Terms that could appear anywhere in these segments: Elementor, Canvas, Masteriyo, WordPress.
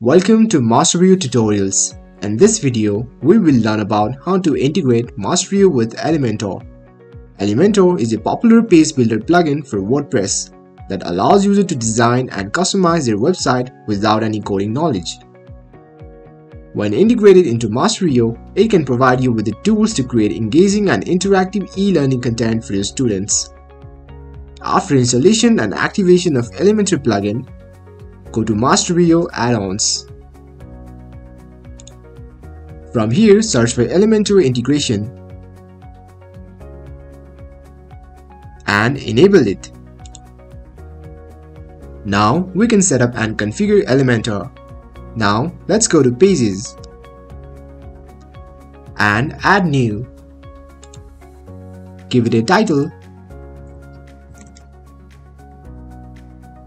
Welcome to Masteriyo Tutorials. In this video, we will learn about how to integrate Masteriyo with Elementor. Elementor is a popular page builder plugin for WordPress that allows users to design and customize their website without any coding knowledge. When integrated into Masteriyo, it can provide you with the tools to create engaging and interactive e-learning content for your students. After installation and activation of Elementor plugin, go to Masteriyo Add-ons. From here, search for Elementor integration and enable it. Now we can set up and configure Elementor. Now let's go to Pages and Add New. Give it a title,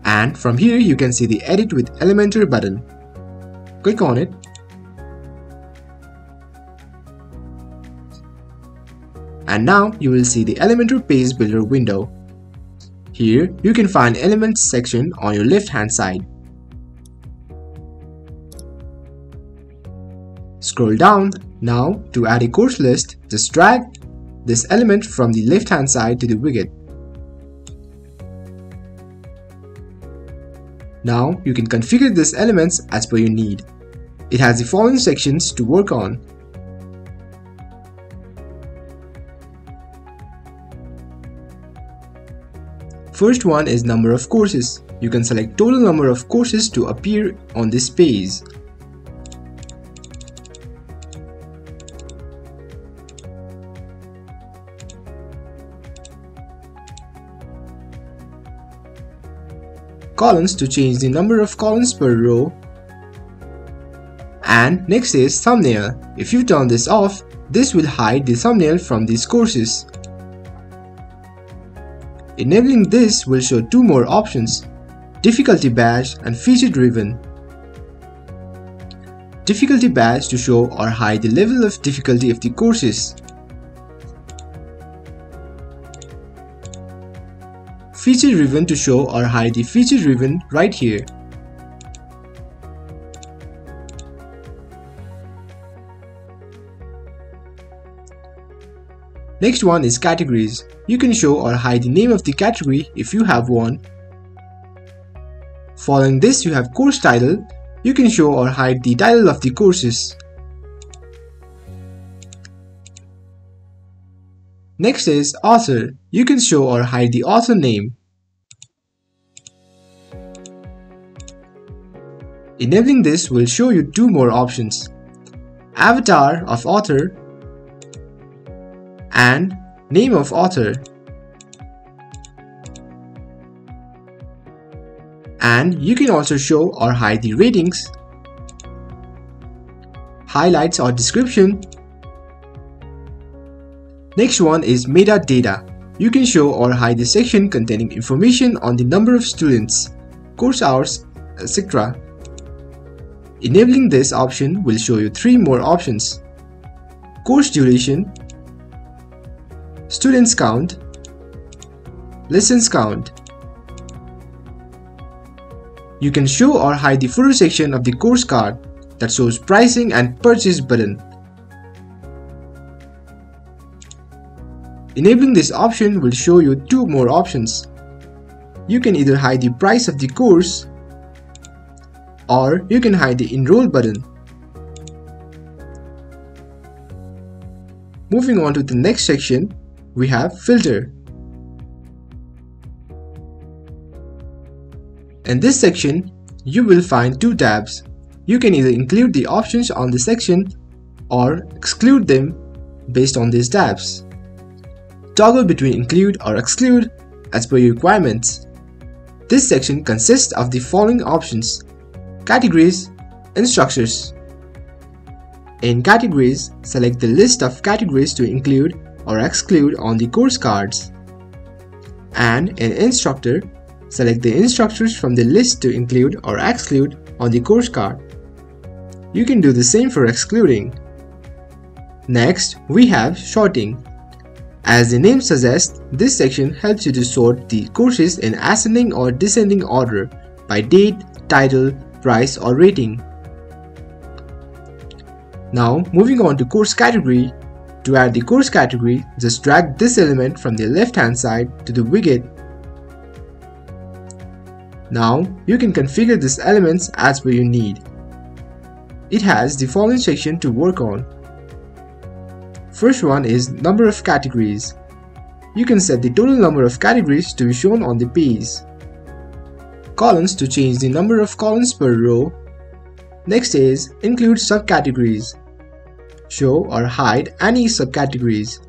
and from here you can see the Edit with Elementor button. Click on it and now you will see the Elementor Page Builder window. Here you can find Elements section on your left hand side. Scroll down now to add a course list. Just drag this element from the left hand side to the widget. Now you can configure these elements as per your need. It has the following sections to work on. First one is number of courses. You can select total number of courses to appear on this page. Columns to change the number of columns per row, and next is thumbnail. If you turn this off, this will hide the thumbnail from these courses. Enabling this will show two more options: difficulty badge and feature driven. Difficulty badge to show or hide the level of difficulty of the courses. Feature driven to show or hide the feature driven right here. Next one is categories. You can show or hide the name of the category if you have one. Following this, you have course title. You can show or hide the title of the courses. Next is author. You can show or hide the author name. Enabling this will show you two more options: avatar of author and name of author. And you can also show or hide the ratings, highlights or description. Next one is metadata. You can show or hide the section containing information on the number of students, course hours, etc. Enabling this option will show you three more options: course duration, students count, lessons count. You can show or hide the footer section of the course card that shows pricing and purchase button. Enabling this option will show you two more options. You can either hide the price of the course or you can hide the enroll button. Moving on to the next section, we have filter. In this section, you will find two tabs. You can either include the options on the section or exclude them based on these tabs. Toggle between include or exclude as per your requirements. This section consists of the following options: categories and structures. In categories, select the list of categories to include or exclude on the course cards. And in instructor, select the instructors from the list to include or exclude on the course card. You can do the same for excluding. Next, we have sorting. As the name suggests, this section helps you to sort the courses in ascending or descending order by date, title, price or rating. Now moving on to course category. To add the course category, just drag this element from the left hand side to the widget. Now you can configure these elements as per your need. It has the following section to work on. First one is number of categories. You can set the total number of categories to be shown on the page. Columns to change the number of columns per row. Next is include subcategories. Show or hide any subcategories.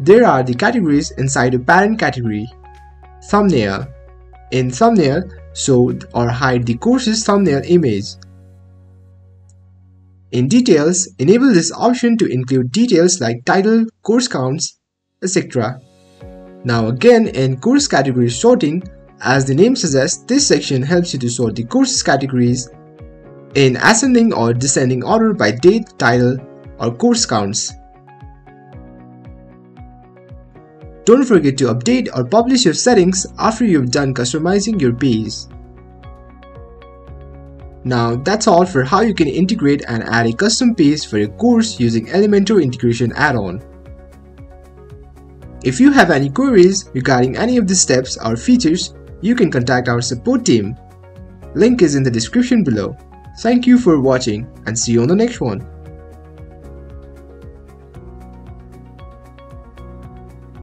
There are the categories inside a parent category. Thumbnail. In thumbnail, show or hide the course's thumbnail image. In details, enable this option to include details like title, course counts, etc. Now again in course category sorting, as the name suggests, this section helps you to sort the course's categories in ascending or descending order by date, title, or course counts. Don't forget to update or publish your settings after you've done customizing your page. Now that's all for how you can integrate and add a custom page for your course using Elementor integration add-on. If you have any queries regarding any of the steps or features, you can contact our support team. Link is in the description below. Thank you for watching and see you on the next one.